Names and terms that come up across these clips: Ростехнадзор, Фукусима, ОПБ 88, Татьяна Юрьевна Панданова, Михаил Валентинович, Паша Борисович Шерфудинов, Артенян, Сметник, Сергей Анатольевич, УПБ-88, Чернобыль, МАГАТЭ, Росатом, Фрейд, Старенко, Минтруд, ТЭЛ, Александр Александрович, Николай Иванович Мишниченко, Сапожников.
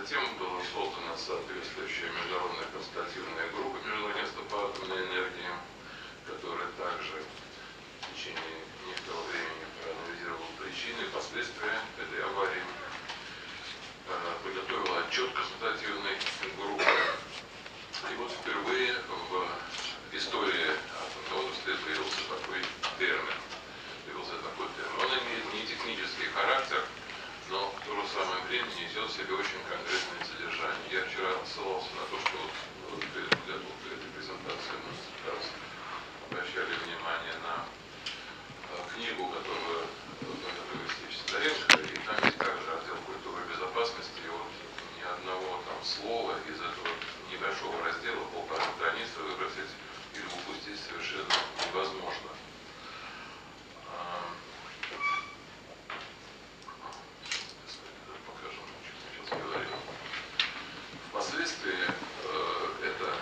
Затем была создана соответствующая международная консультативная группа Международного по атомной энергии, которая также в течение некоторого времени проанализировала причины и последствия этой аварии, подготовила отчет консультативной группы. И вот впервые в истории атомной отрасли появился такой термин. Он имеет не технический характер, но в то же самое время несет в себе очень конкретное содержание. Я вчера ссылался на то, что вот перед подготовкой этой презентации мы раз обращали внимание на книгу, которую Старенко, и там есть также отдел культуры и безопасности, и вот ни одного там слова из этого небольшого раздела, полторы страницы, выбросить или упустить совершенно невозможно. Впоследствии эта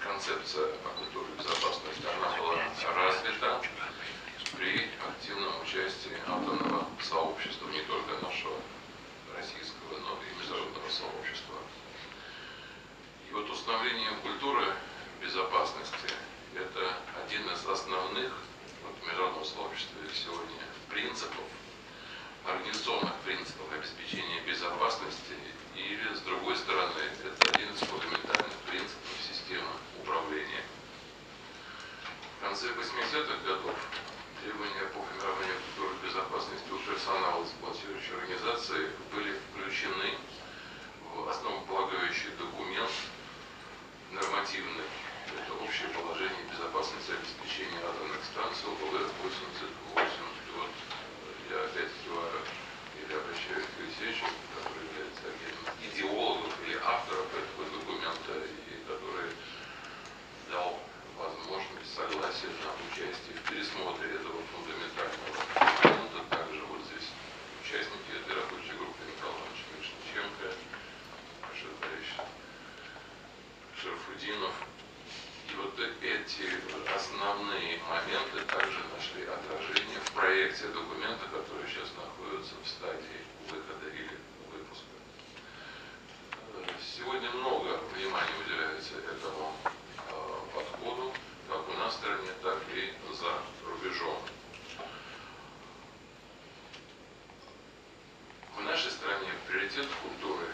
концепция о культуре безопасности была развита при активном участии атомного сообщества, не только нашего российского, но и международного сообщества. И вот установление культуры безопасности – это один из основных в международном сообществе сегодня принципов, организационных принципов обеспечения безопасности, или, с другой стороны, это один из фундаментальных принципов системы управления. В конце 80-х годов требования по формированию культуры безопасности у персонала эксплуатирующей организации были включены в основополагающий документ нормативный. Это общее положение безопасности обеспечения атомных станций УПБ-88. Вот я опять обращаюсь к Алексеевичу, который является одним из идеологов или авторов этого документа, и который дал возможность согласия на участие в пересмотре этого фундаментального документа. Также вот здесь участники этой рабочей группы Николай Иванович Мишниченко, Паша Борисович Шерфудинов. И вот эти основные моменты также нашли отражение в проекте документа, который сейчас находится в стадии выхода или выпуска. Сегодня много внимания уделяется этому подходу, как у нас в стране, так и за рубежом. В нашей стране приоритет культуры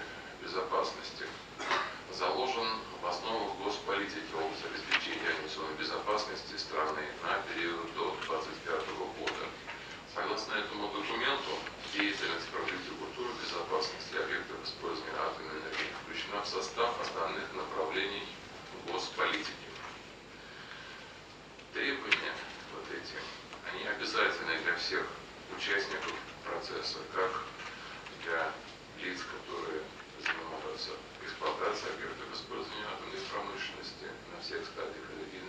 безопасности заложен в основах госполитики в области обеспечения авиационной безопасности страны на период до 2025 года. Согласно этому документу, деятельность по развитию культуры безопасности объектов использования атомной энергии включена в состав основных направлений госполитики. Требования вот эти, они обязательны для всех участников процесса, как для лиц, которые занимаются эксплуатацией объектов использования атомной промышленности на всех стадиях,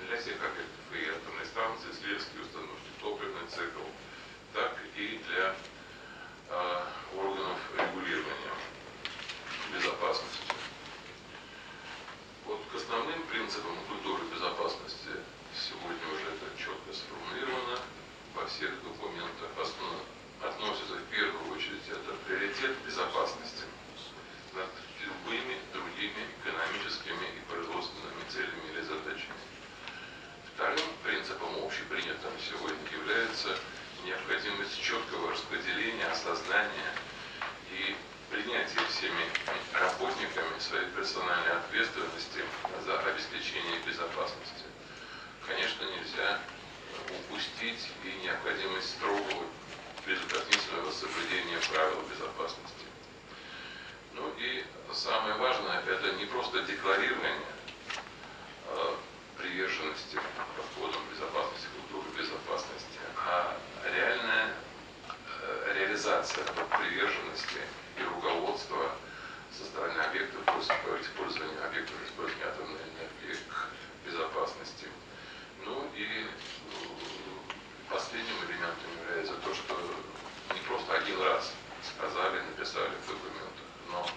для всех объектов и атомной станции, следствия, установки, топливный цикл, так и для органов регулирования безопасности. Вот к основным принципам культуры безопасности сегодня уже это четко сформулировано во всех документах. Относится в первую очередь это приоритет безопасности над любыми другими экономическими и производственными целями или задачами. Вторым принципом, общепринятым сегодня, является необходимость четкого распределения, осознания и принятия всеми работниками своей персональной ответственности за обеспечение безопасности. Конечно, нельзя упустить и необходимость строгого безукоснительного соблюдения правил безопасности. Ну и самое важное, это не просто декларирование приверженности подходам безопасности, культуры безопасности, а реальная реализация приверженности и руководства со стороны объектов использования атомной энергии к безопасности. Ну и последним элементом является то, что не просто один раз сказали, написали в документах, но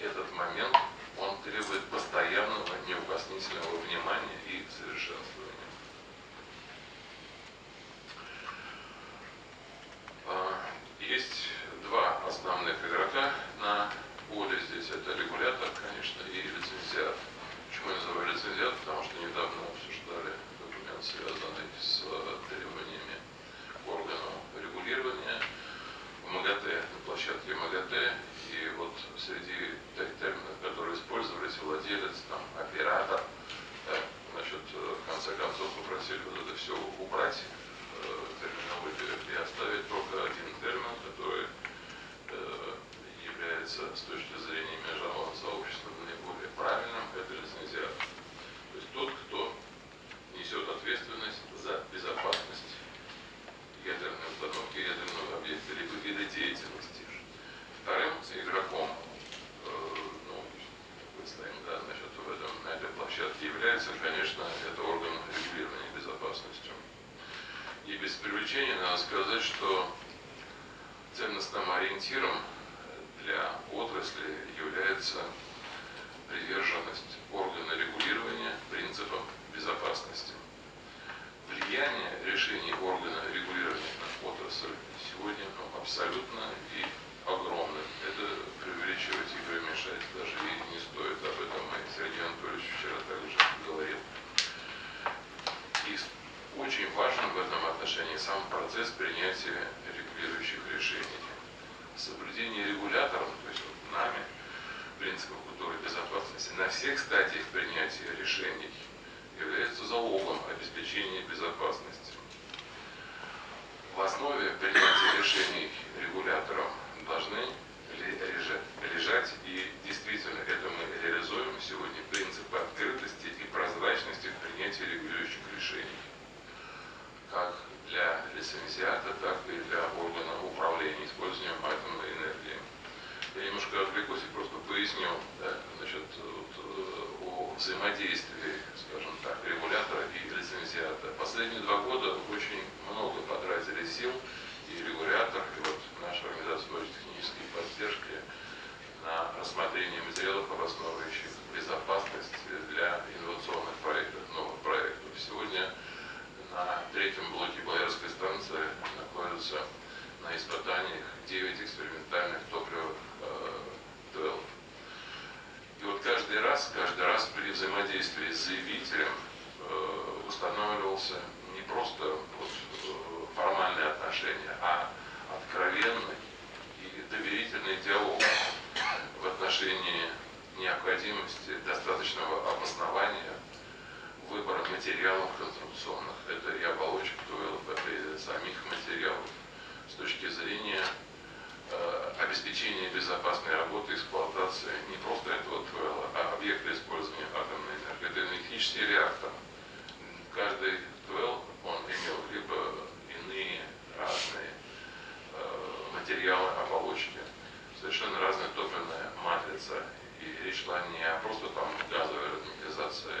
этот момент, он требует постоянного, неукоснительного внимания и совершенствования. Есть два занимается, конечно, это орган регулирования безопасностью. И без привлечения надо сказать, что ценностным ориентиром для отрасли является приверженность органа регулирования принципам безопасности. Влияние решений органа регулирования на отрасль сегодня абсолютно и огромно. Это преувеличивать и преуменьшать даже и не стоит. Об этом и Сергей Анатольевич вчера также говорил. И очень важен в этом отношении сам процесс принятия регулирующих решений. Соблюдение регулятором, то есть вот нами, принципов культуры безопасности на всех стадиях принятия решений является залогом обеспечения безопасности. В основе принятия решений регулятором должны лежать, и действительно это мы реализуем сегодня, принципы открытости и прозрачности в принятии регулирующих решений, как для лицензиата, так и для органа управления использованием атомной энергии. Я немножко отвлекусь и просто поясню, да, значит, о взаимодействии, скажем так, регулятора и лицензиата. Последние 2 года очень много потратили сил и регулятор, и вот наша организация технической поддержки на рассмотрение материалов, обосновывающих безопасность для инновационных проектов, новых проектов. Сегодня на 3-м блоке Боярской станции находятся на испытаниях 9 экспериментальных топливов ТЭЛ. И вот каждый раз при взаимодействии с заявителем устанавливался не просто вот формальные отношения, а откровенный и доверительный диалог в отношении необходимости достаточного обоснования выбора материалов конструкционных. Это и оболочек ТЭЛов, это и самих материалов с точки зрения обеспечения безопасной работы, эксплуатации не просто этого ТЭЛа, а объекта использования атомной энергии. Это энергетический реактор. Каждый ТЭЛ, он имел либо иные разные материалы, оболочки, совершенно разная топливная матрица. И речь шла не о просто там газовой разметизации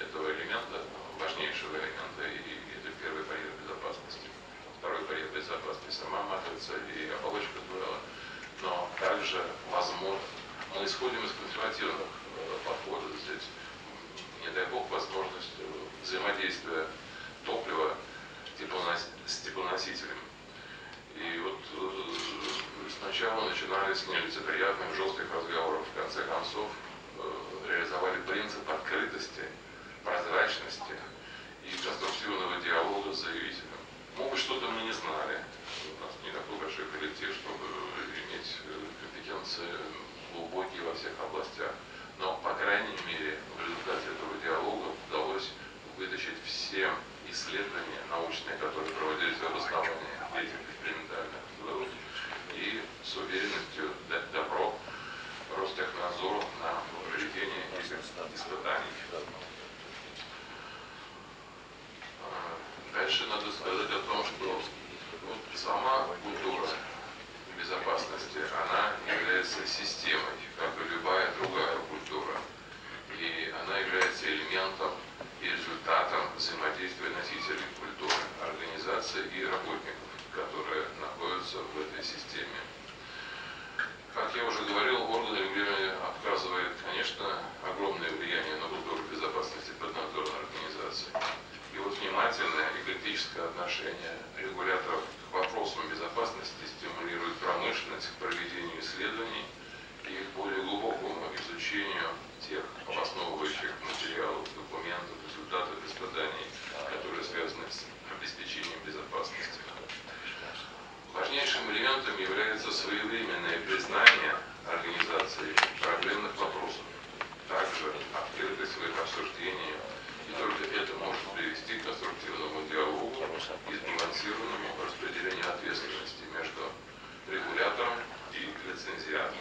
этого элемента, важнейшего элемента, и это первый барьер безопасности. Второй барьер безопасности, сама матрица и оболочка ТЭЛа. Но также, возможно, мы исходим из консервативных подходов здесь. Не дай бог возможность взаимодействия топлива с теплоносителем. И вот сначала начинали с нелицеприятных, жестких разговоров. В конце концов реализовали принцип открытости, прозрачности и конструктивного диалога с заявителем. Может, что-то мы не знали. У нас не такой большой коллектив, чтобы иметь компетенции глубокие во всех областях. Но, по крайней мере, в результате этого диалога удалось вытащить все исследования научные, которые проводились в обосновании этих экспериментальных выводов, и с уверенностью дать добро Ростехнадзору на проведение этих испытаний. Дальше надо сказать о том, что сама культура безопасности, она является системой, как и любая другая культура. И она является элементом и результатом взаимодействия носителей культуры, организации и работников, которые находятся в этой системе. Как я уже говорил, орган регулирования оказывает, конечно, огромное влияние на культуру безопасности поднадзорной организации. И вот внимательное и критическое отношение регуляторов к вопросам безопасности стимулирует промышленность к проведению исследований и их более глубокому изучению тех обосновывающих материалов, документов, результатов испытаний, которые связаны с обеспечением безопасности. Важнейшим элементом является своевременное признание организации проблемных вопросов, также открытость в их обсуждении. И только это может привести к конструктивному диалогу и сбалансированному распределению ответственности между регулятором и лицензиатом.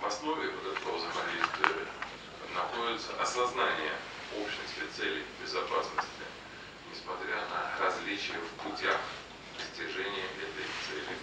В основе вот этого взаимодействия находится осознание общности целей безопасности, несмотря на различия в путях достижения этой цели.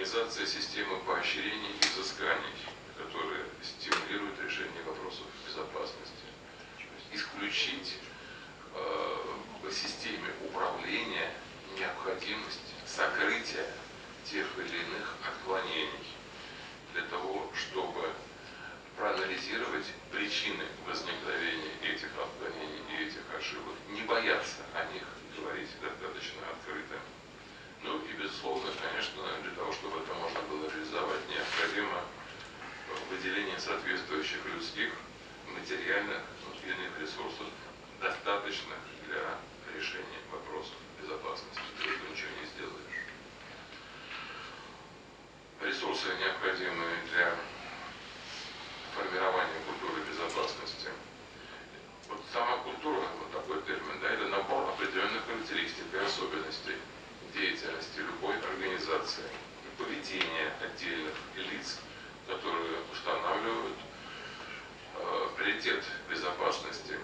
организация системы поощрений и взысканий, которая стимулирует решение вопросов безопасности. Исключить в системе управления необходимость сокрытия тех или иных отклонений для того, чтобы проанализировать причины возникновения этих отклонений и этих ошибок, не бояться о них говорить достаточно открыто. Ну и, безусловно, конечно, для того, чтобы это можно было реализовать, необходимо выделение соответствующих людских, материальных и иных ресурсов, достаточных для решения вопросов безопасности. Ты ничего не сделаешь. Ресурсы, необходимые для формирования культуры безопасности. Вот сама культура, вот такой термин, да, это набор определенных характеристик и особенностей деятельности любой организации, поведения отдельных лиц, которые устанавливают приоритет безопасности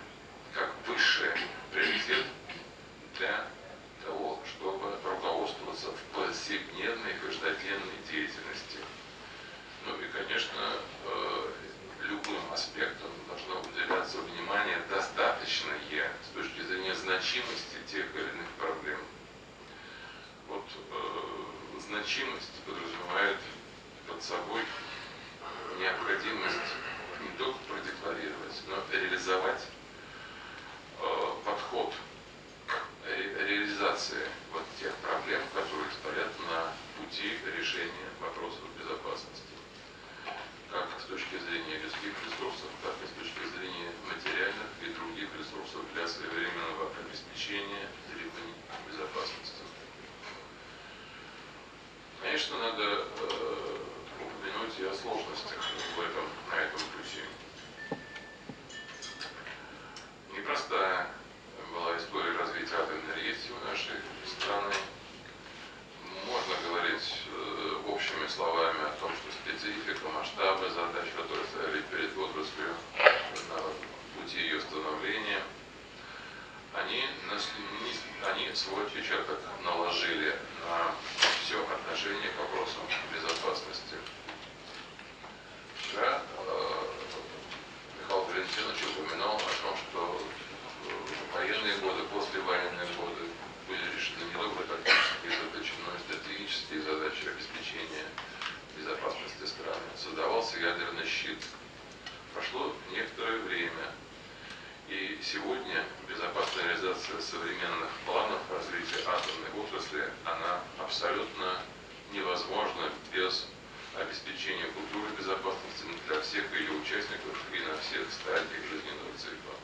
как высший приоритет для того, чтобы руководствоваться в повседневной и каждодневной деятельности. Ну и, конечно, любым аспектом должно уделяться внимание достаточное с точки зрения значимости тех или иных проблем. Вот значимость подразумевает под собой необходимость не только продекларировать, но и реализовать подход к реализации вот тех проблем, которые стоят на пути решения вопросов безопасности. Как с точки зрения людских ресурсов, так и с точки зрения материальных и других ресурсов для своевременного обеспечения требований безопасности. Конечно, надо упомянуть и о сложностях на этом пути. Непростая была история развития атомной энергетики в нашей стране. Можно говорить общими словами о том, что специфика, масштабы, задачи, которые стояли перед отраслью на пути ее становления, они свой отпечаток наложили на все отношение к вопросам безопасности. Вчера Михаил Валентинович упоминал о том, что военные годы, послевоенные годы были решены не только тактические задачи, но и стратегические задачи обеспечения безопасности страны. Создавался ядерный щит. Прошло некоторое время. И сегодня безопасная реализация современных планов развития атомной отрасли, она абсолютно невозможна без обеспечения культуры безопасности для всех ее участников и на всех стадиях жизненного цикла.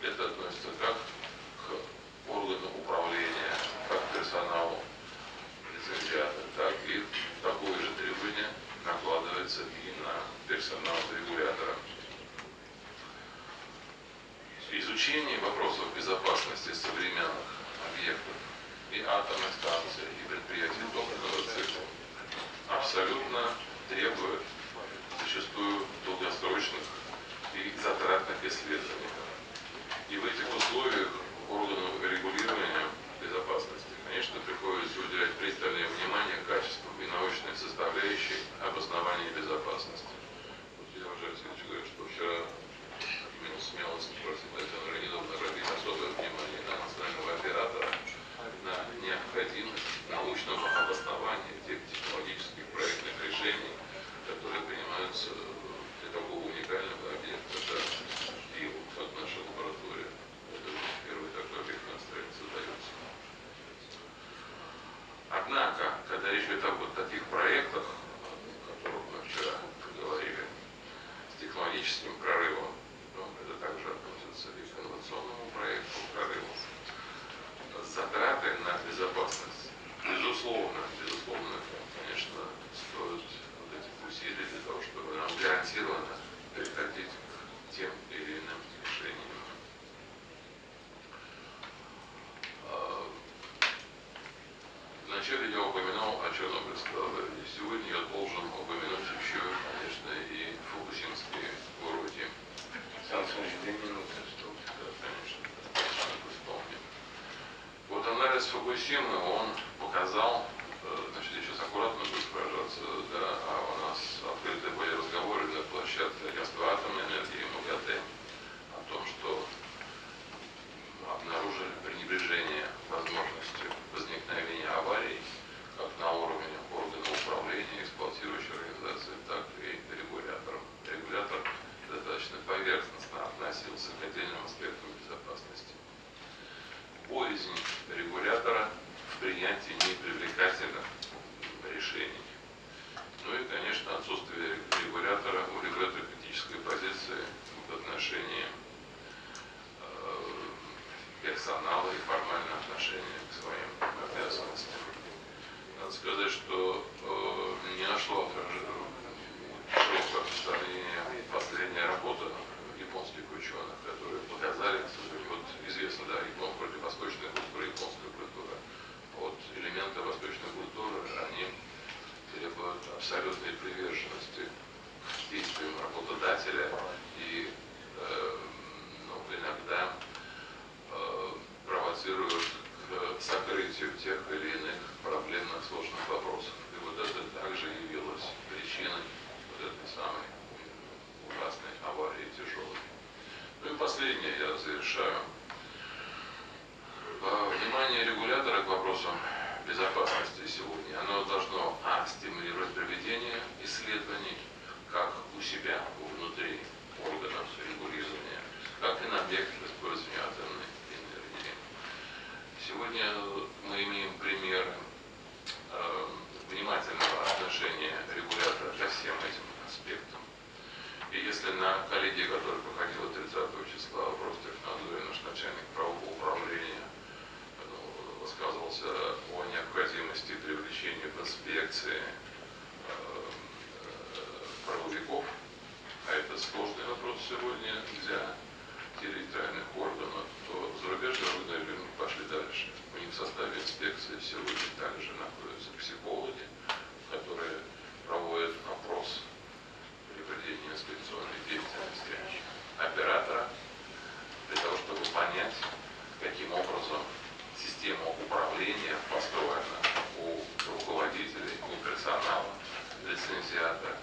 Это относится как к органу управления, как к персоналу лицензиата, так и такое же требование накладывается и на персонал регулятора. Изучение вопросов безопасности современных объектов и атомных станций, и предприятий топливного цикла абсолютно требует зачастую долгосрочных и затратных исследований. И в этих условиях органам регулирования безопасности, конечно, приходится уделять пристальное внимание качеству и научной составляющей обоснования безопасности. Вот я уже говорю, что вчера смелость просит Александра Александровича обратить особое внимание на национального оператора, на необходимость научного обоснования тех технологических проектных решений, которые принимаются для такого уникального объекта, как наша лаборатория. Это первый такой объект на странице дается. Однако, когда речь идет о вот таких проектах, о которых мы вчера говорили, с технологическим прорывом, также относятся и к инновационному проекту прорыву. Затраты на безопасность, безусловно, конечно, стоят вот этих усилий для того, чтобы нам гарантированно переходить к тем или иным решениям. Вначале я упоминал о Чернобыльской аварии. Сегодня я должен упомянуть еще, конечно, и Фукусимские уроки. Вот анализ Фукусимы, он показал, значит, я сейчас аккуратно быстро законодательных решений. Ну и, конечно, отсутствие регулятора, у регулятора критической позиции в отношении персонала и формальное отношение к своим обязанностям. Надо сказать, что не нашло широкого распространения последняя работа японских ученых, которые показали, вот известно, да, противовосточная культура, японская культура. Вот элементы восточной культуры, они требуют абсолютной приверженности к действиям работодателя и иногда провоцируют к сокрытию тех или иных проблемных сложных вопросов. И вот это также явилось причиной вот этой самой ужасной аварии тяжелой. Ну и последнее я завершаю. Внимание регулятора к вопросам безопасности сегодня. Оно должно стимулировать проведение исследований как у себя, внутри органов регулирования, как и на объектах использования атомной энергии. Сегодня мы имеем примеры внимательного отношения регулятора ко всем этим аспектам. И если на коллегии, которая проходила 30 числа в Ростехнадзоре, наш начальник правового управления высказывался о необходимости привлечения в инспекции правовиков, а это сложный вопрос сегодня для территориальных органов, то зарубежные органы пошли дальше. У них в составе инспекции сегодня также находятся психологи, которые проводят опрос при проведении инспекционной деятельности оператора, для того, чтобы понять, каким образом система управления построена у руководителей, у персонала, лицензиата,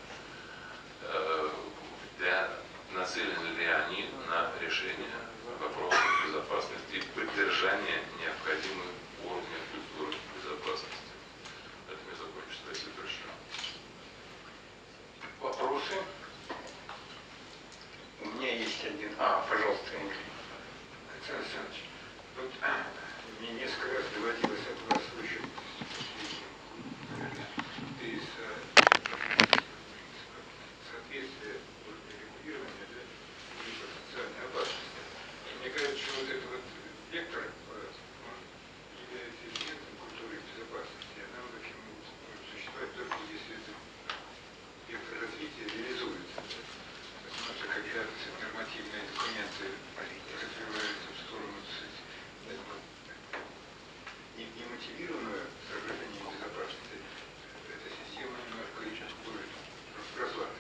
нацелены ли они на решение вопросов безопасности и поддержание необходимых уровней культуры безопасности. Это мне закончится. Спасибо большое. Вопросы? У меня есть один. Пожалуйста, Александр Александрович. Вот, мне несколько раз доводилось от вас слышать из соответствия регулирования и социальной опасности. Мне кажется, что вот этот вот вектор является элементом культуры безопасности. Она в общем может существовать только если этот вектор развития реализуется. Потому что когда нормативные документы развиваются в сторону немотивированную соображение безопасности, эта система немножко будет расслаблена.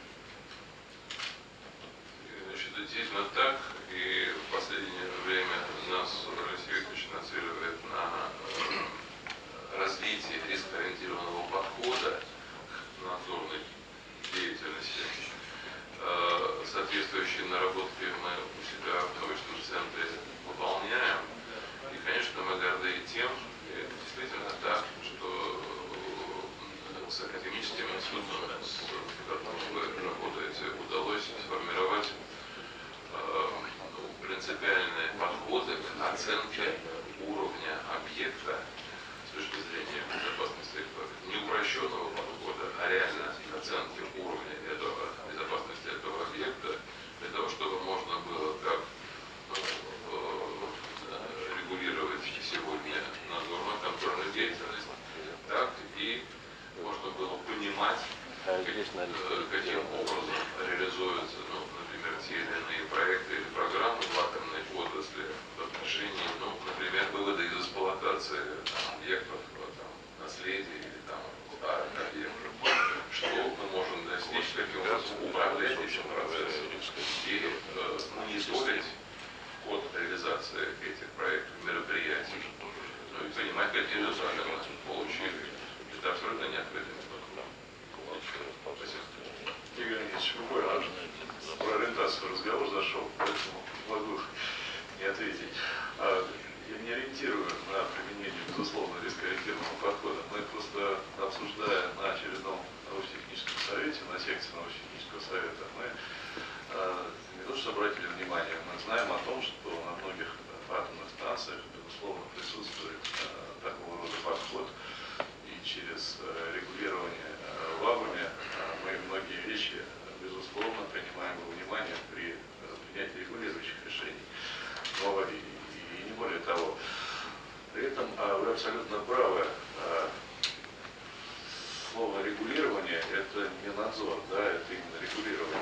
Значит, действительно так, и в последнее время нас Россия нацеливает на развитие рискоориентированного подхода к надзорной деятельности. Соответствующие наработки мы у себя в научном центре выполняем. И, конечно, мы горды и тем, действительно так, что с академическим институтом, с которым вы работаете, удалось сформировать принципиальные подходы к оценке уровня объекта с точки зрения безопасности, не упрощенного подхода, а реально оценки уровня безопасности этого объекта, для того, чтобы можно было как регулировать сегодня надзорно-контрольную деятельность, так и можно было понимать, каким образом реализуются, например, те или иные проекты или программы в атомной отрасли в отношении, например, вывода из эксплуатации объектов, наследия или старых объектов. Что мы можем достичь, каким образом управлять этим процессом и мониторить от реализации этих проектов, мероприятий, и понимать, какие результаты мы получили. Это абсолютно необходимо. Спасибо. Игорь Ильич, про ориентацию разговор зашел. надзор, да, это именно регулирование.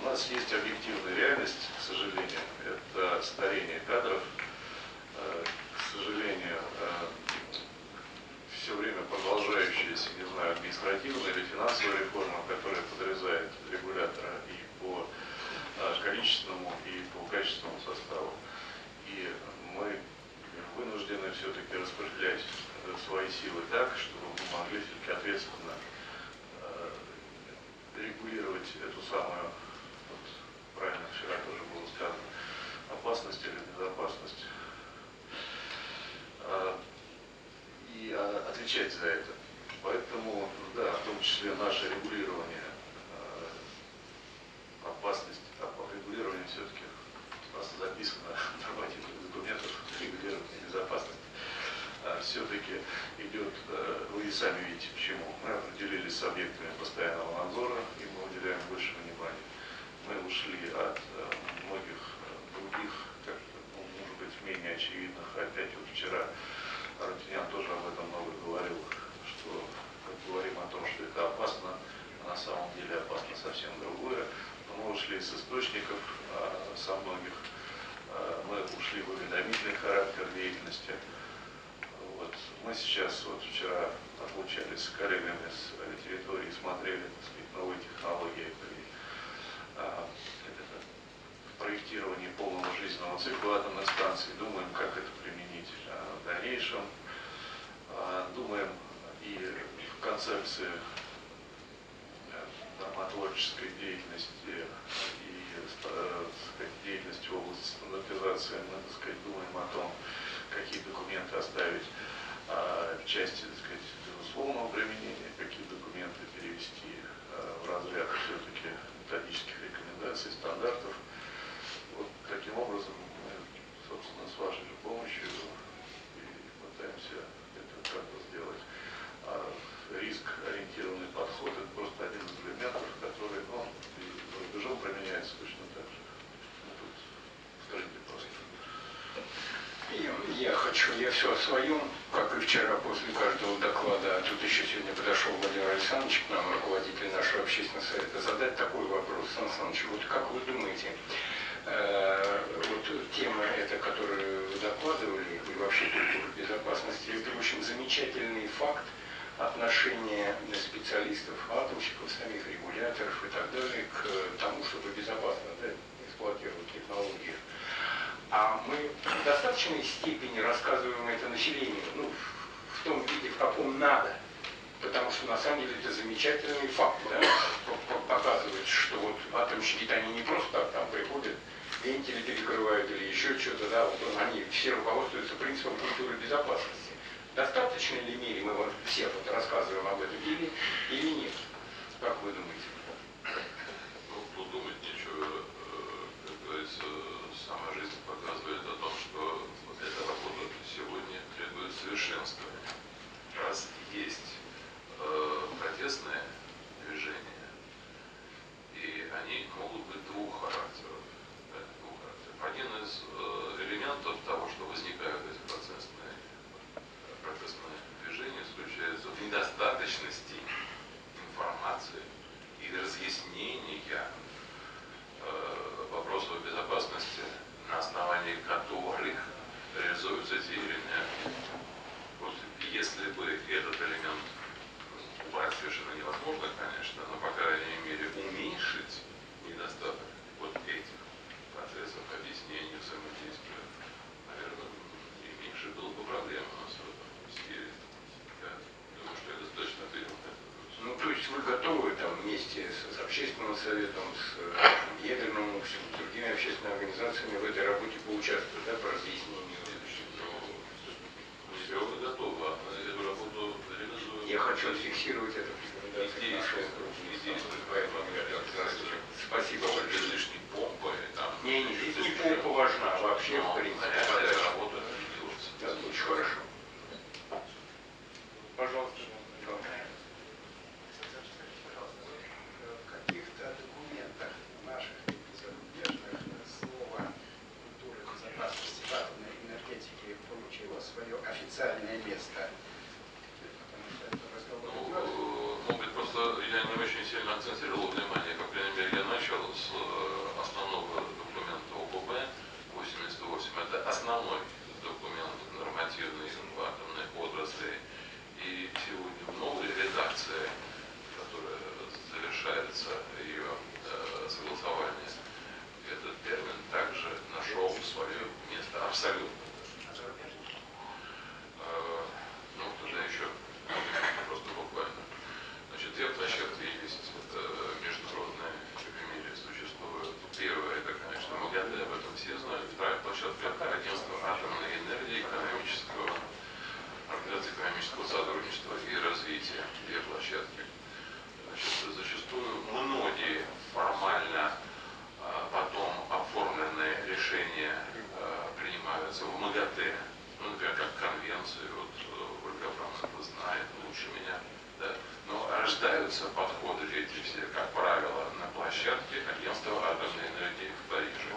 У нас есть объективная реальность, к сожалению, это старение кадров. К сожалению, все время продолжающаяся, не знаю, административная или финансовая реформа, которая подрезает регулятора и по количественному, и по качественному составу. И мы вынуждены все-таки распределять свои силы так, чтобы мы могли все-таки ответственно регулировать эту самую, вот, правильно вчера тоже было сказано, опасность или безопасность. И отвечать за это. Поэтому, да, в том числе наше регулирование опасности, регулирование все-таки у нас записано в нормативных документах, регулирование безопасности. Все-таки идет, вы сами видите почему. Мы определились с объектами постоянного надзора, и мы уделяем больше внимания. Мы ушли от многих других, как, ну, может быть, менее очевидных. Опять вот вчера Артенян тоже об этом много говорил, что мы говорим о том, что это опасно, а на самом деле опасно совсем другое. Мы ушли с источников, со многих, мы ушли в уведомительный характер деятельности. Вот мы сейчас, вот вчера отлучались с коллегами с территории, смотрели, так сказать, новые технологии при проектировании полного жизненного цикла атомных станций, думаем, как это применить в дальнейшем, думаем и в концепции нормотворческой деятельности и, сказать, деятельности в области стандартизации, мы, так сказать, думаем о том, какие документы оставить в части, так сказать, безусловного применения, какие документы перевести в разряд все-таки методических рекомендаций, стандартов. Вот таким образом мы, собственно, с вашей же помощью и пытаемся это как-то сделать. Риск-ориентированный подход — это просто один из элементов, который, ну, и рубежом применяется точно так же. Ну, тут, скажите просто. Я все о своем, как и вчера после каждого доклада, а тут еще сегодня подошел Владимир Александрович к нам, руководитель нашего общественного совета, задать такой вопрос. Сан Саныч, вот как вы думаете, вот тема эта, которую вы докладывали, и вообще культура безопасности, это очень замечательный факт отношения специалистов, атомщиков, самих регуляторов и так далее к тому, чтобы безопасно, да, эксплуатировать технологии. А мы в достаточной степени рассказываем это населению, ну, в том виде, в каком надо. Потому что на самом деле это замечательный факт, да, показывает, что вот атомщики-то они не просто так там приходят, вентили перекрывают или еще что-то, да, вот они все руководствуются принципом культуры безопасности. Достаточно ли в мере мы вот все вот рассказываем об этом или нет? Как вы думаете? Ну, тут думать нечего, как говорится, сама жизнь показывает о том, что вот эта работа сегодня требует совершенствования. Раз есть протестные движения, и они могут быть двух характеров. Да, двух характеров. Один из элементов того, что возникают эти протестные движения, заключается в недостаточности информации и разъяснения вопросов безопасности, на основании которых реализуются те или иные. Вот если бы этот элемент убрать совершенно невозможно, конечно, но, по крайней мере, уменьшить недостаток вот этих процессов объяснения, взаимодействия, наверное, и меньше было бы проблем у нас в этом сфере. Я думаю, что это достаточно ответил. Ну, то есть вы готовы там вместе с общественным советом, с ядерным обществом, с другими общественными организациями в этой работе поучаствовать, да, по разъяснению? Все готово. Эту работу реализуем. Я хочу фиксировать это в рекомендации нашего группы. Спасибо большое. Без лишней помпы. Не, здесь не помпа важна вообще, в принципе. Эта работа ведется. Да, очень хорошо. Пожалуйста. Место. Ну, может быть, просто акцентировал внимание, как, по крайней мере, я начал с основного документа ОПБ 88. Это основной документ нормативной атомной отрасли. И сегодня в новой редакции, которая завершается ее согласование, этот термин также нашел свое место абсолютно. Ну, тогда еще просто буквально. Значит, две площадки есть международные, в мире существуют. Первая, это, конечно, МАГАТЭ, об этом все знают. Вторая площадка – это Агентство атомной энергии, экономического, организации экономического сотрудничества и развития. Две площадки. Значит, зачастую многие формально потом оформленные решения принимаются в МАГАТЭ, ну, например, как конвенции, вот Ольга Абрамовна знает лучше меня, да? Но рождаются подходы эти все, как правило, на площадке Агентства атомной энергии в Париже.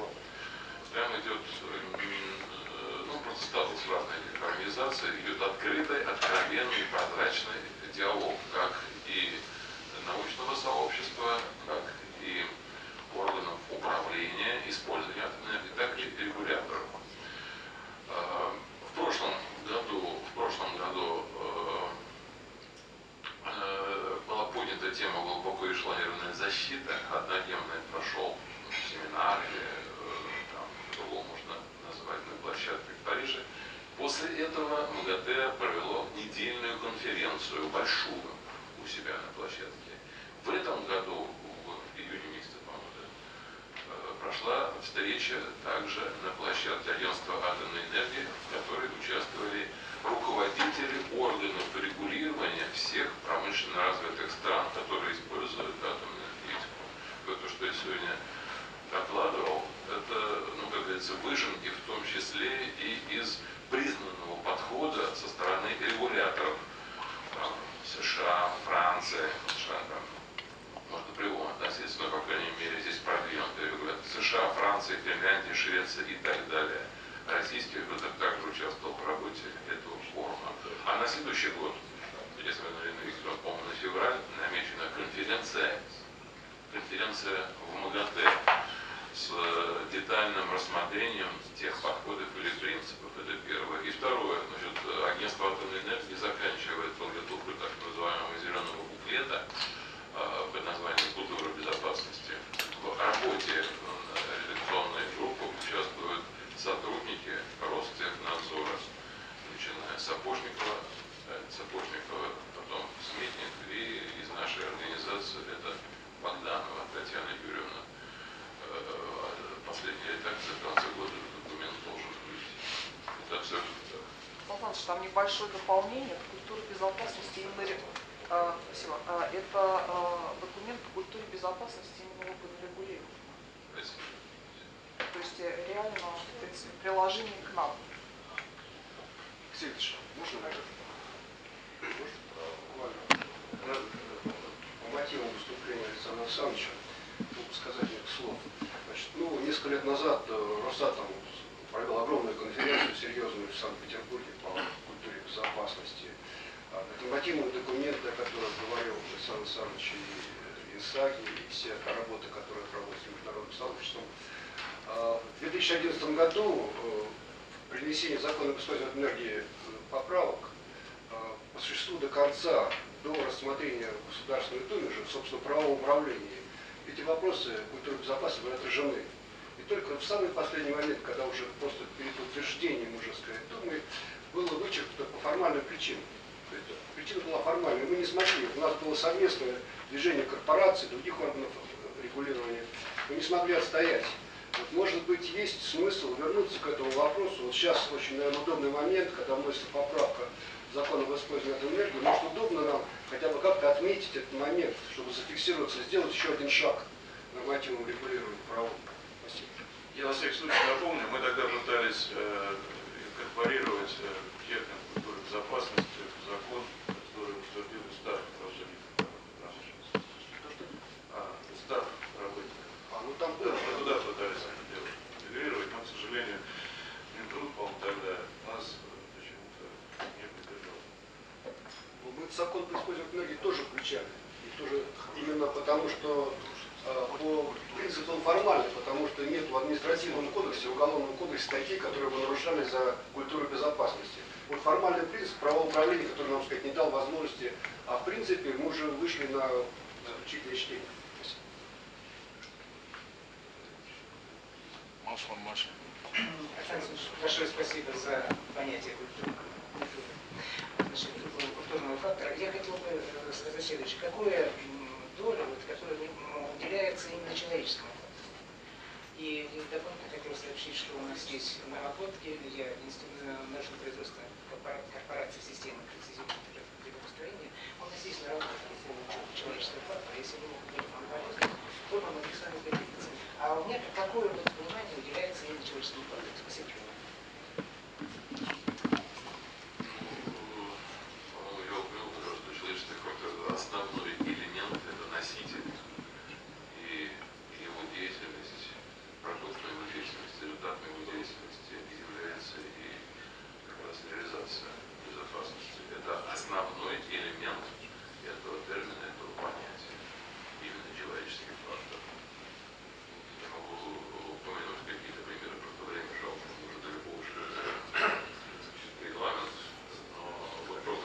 Там идет, ну, просто статус разных организаций, идет открытый, откровенный, прозрачный диалог, как и научного сообщества, как и органов управления, использования атомной энергии, так и регуляторов. В прошлом году была поднята тема глубоко эшелонированной защиты. Однодневный прошел семинар, или его можно назвать, на площадке в Париже. После этого МАГАТЭ провело недельную конференцию, большую, у себя на площадке. В этом году, в июне месяце, прошла встреча также на площадке Агентства атомной энергии, в которой участвовали руководители органов регулирования всех промышленно развитых стран, которые используют атомную энергетику. То, что я сегодня докладывал, это, ну, как говорится, выжимки, в том числе и из признанного подхода со стороны регуляторов США, Франции, можно по-любому относиться, но, по крайней мере, здесь продвинутые регуляторы США, Франции, Финляндии, Швеции и так далее. Российский регулятор также участвовал в работе этого форума. А на следующий год, если вы, наверное, помните, на февраль намечена конференция в МАГАТЭ с детальным рассмотрением тех подходов или принципов. Это первое. И второе. Значит, Агентство атомной энергии заканчивает подготовку так называемого зеленого буклета под названием «Культура безопасности». В работе редакционной группы участвуют сотрудники Ростехнадзора, начиная с Сапожникова, потом Сметник, и из нашей организации это Панданова Татьяна Юрьевна. Последняя редакция в конце года документ должен быть. Это абсолютно так. Павел Иванович, там небольшое дополнение. Культура безопасности и мэрия. Спасибо. Это документ по культуре безопасности именно органов регулирования. То есть реально, в принципе, приложение к нам. Алексеевич, можно? По мотивам выступления Александра Александровича сказать слов. Значит, ну, несколько лет назад Росатом провел огромную конференцию серьезную в Санкт-Петербурге по культуре безопасности. Мотивом документа, о котором говорил Александр Александрович и ИСАГИ, и все работы, которые проводятся международным сообществом, в 2011 году при внесении закона о государственной энергии поправок по существу до конца, до рассмотрения в Государственной Думе уже, собственно, правовом управлении, эти вопросы культуры безопасности были отражены. И только в самый последний момент, когда уже просто перед утверждением уже, сказать, Думы, было вычеркнуто по формальным причинам. Причина была формальная, мы не смогли, у нас было совместное движение корпораций, других органов регулирования, мы не смогли отстоять. Вот, может быть, есть смысл вернуться к этому вопросу. Вот сейчас очень, наверное, удобный момент, когда вносится поправка закона об использовании атомной энергии, может, удобно нам хотя бы как-то отметить этот момент, чтобы зафиксироваться, сделать еще один шаг нормативному регулированию правовому. Спасибо. Я на всякий случай напомню, мы тогда пытались инкорпорировать термин культуры безопасности в закон, который утвердил устав работников. Устав работников. Ну там было. Мы туда пытались это делать, интегрировать, но, к сожалению, Минтруд, по-моему, тогда нас почему-то не поддержал. Мы закон по использованию энергии тоже включали. И тоже именно потому, что по принципам формальным, потому что нет в административном кодексе, уголовном кодексе статей, которые бы нарушали за культуру безопасности. Вот формальный принцип правового управления, который нам, сказать, не дал возможности, а в принципе мы уже вышли на учительное чтение. Большое спасибо за понятие культуры. Культурного фактора. Я хотел бы сказать следующее. Какую долю, которая уделяется именно человеческому фактору? И дополнительно хотел сообщить, что у нас здесь наработки. Я нашел производство корпорации системы прецизионного предупреждения. У нас здесь наработки по человеческому фактору. Если вы могут быть вам полезны, то вам Александр Александрович. А у меня какое внимание уделяется именно человеческому фактору? Спасибо. Основной элемент – это носитель и его деятельность, продукт его деятельности, результат его деятельности является и как раз реализация безопасности. Это основной элемент этого термина, этого понятия, именно человеческий фактор. Я могу упомянуть какие-то примеры, просто время жалко, уже далеко уже регламент, но вопрос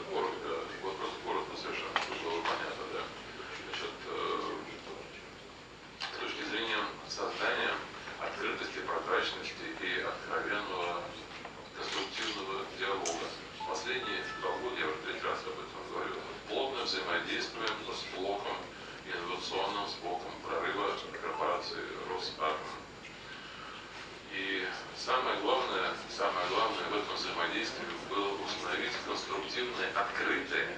города совершенно понятно, да. Значит, с точки зрения создания открытости, прозрачности и откровенного конструктивного диалога. Последние полгода, я уже 3 раз об этом говорю, плотно взаимодействуем с блоком инновационным, с блоком прорыва корпорации Росатом. И самое главное в этом взаимодействии было установить конструктивные, открытые,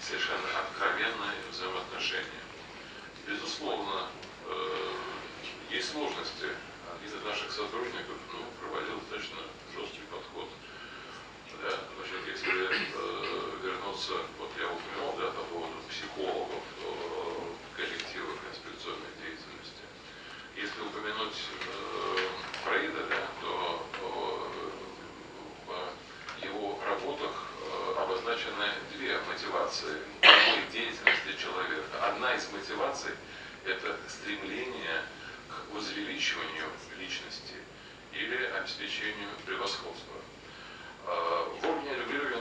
совершенно откровенные взаимоотношения. Безусловно, есть сложности. Один из наших сотрудников проводил достаточно жесткий подход. Да, значит, если вернуться, вот я упомянул, да, по поводу психологов, коллективов инспекционной деятельности. Если упомянуть Фрейда, да, то в его работах обозначены 2 мотивации любой деятельности человека. Одна из мотиваций – это стремление к возвеличиванию личности или обеспечению превосходства. В уровне регулирования